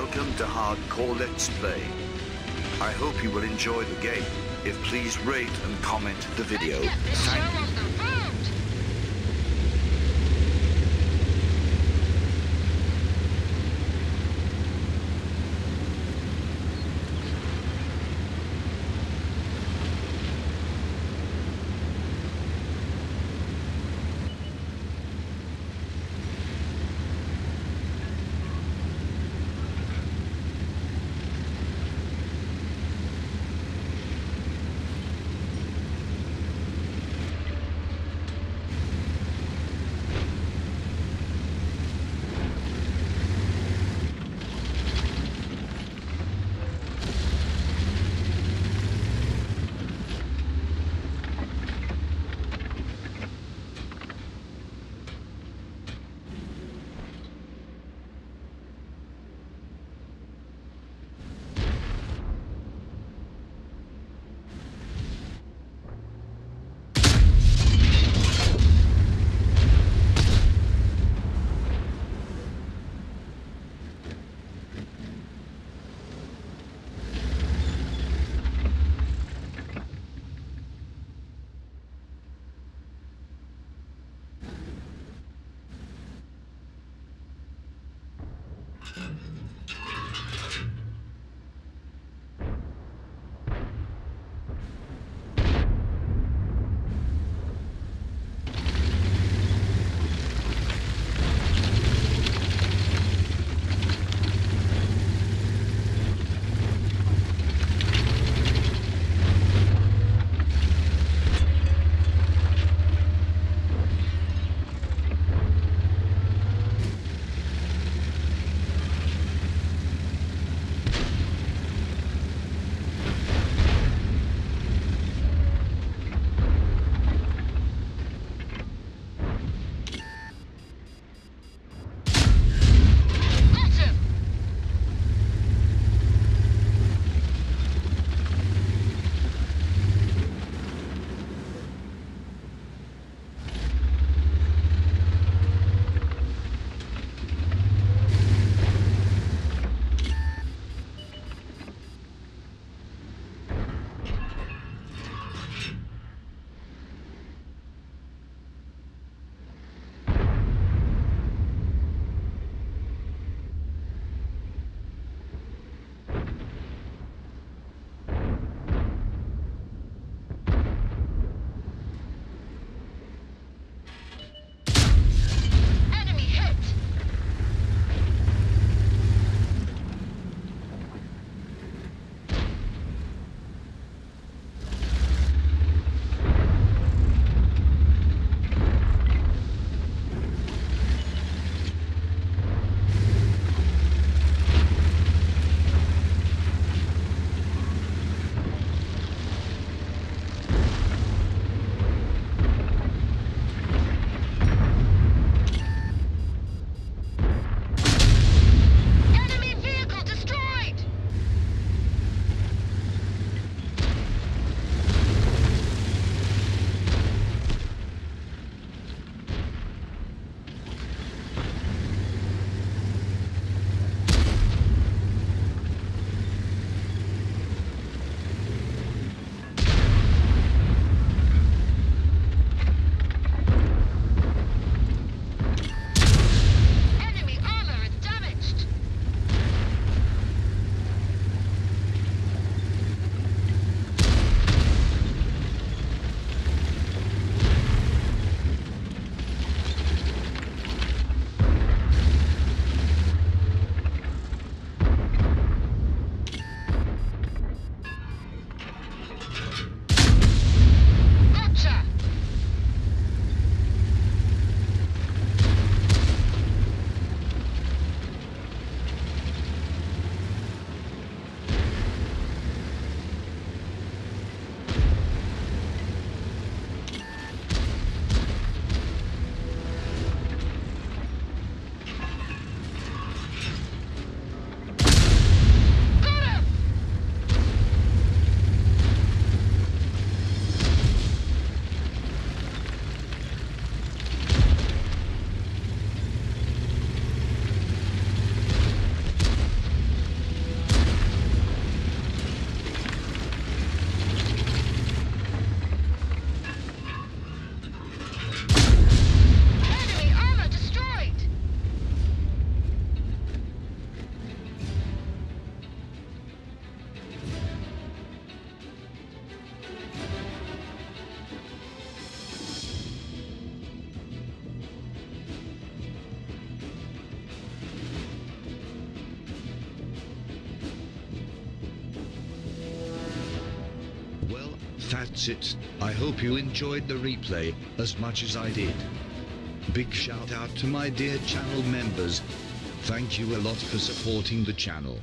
Welcome to Hardcore Let's Play. I hope you will enjoy the game. If please rate and comment the video. Thank you. That's it. I hope you enjoyed the replay as much as I did. Big shout out to my dear channel members. Thank you a lot for supporting the channel.